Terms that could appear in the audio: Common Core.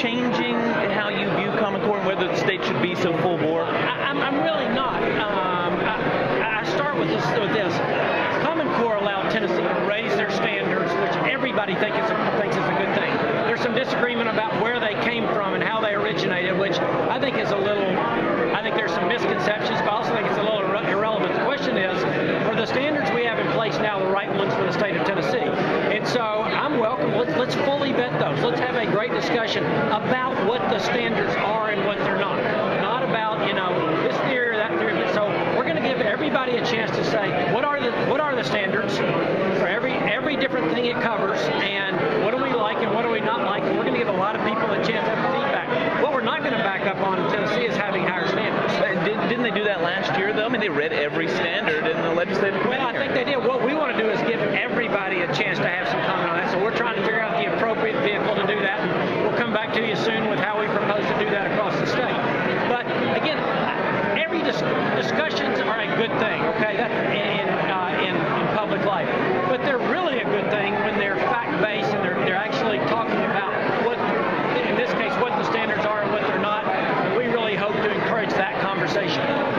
changing how you view Common Core and whether the state should be so full bore? I'm really not. I start with this. Common Core allowed Tennessee to raise their standards, which everybody thinks is a good thing. There's some disagreement about where they came from and how they originated, which I think is a little, I think there's some misconceptions, but I also think it's a little irrelevant. The question is, are the standards we have in place now the right ones for the state of Tennessee? And so I'm welcome. Let's fully vet those. Let's have a great discussion about what the standards are and what they're not. Not about, you know, this theory or that theory. So we're going to give everybody a chance to say, what are the standards for every different thing it covers, and what do we like and what do we not like? And we're going to give a lot of people a chance to have feedback. What we're not going to back up on in Tennessee is having higher standards. Didn't they do that last year, though? I mean, they read every standard in the legislative committee. Well, I think they did. What we want to do is give everybody a chance to have some comment on that. So we're trying to figure out the appropriate vehicle to do that. We'll come back to you soon with how we propose to do that across the state. But, again, every discussions are a good thing.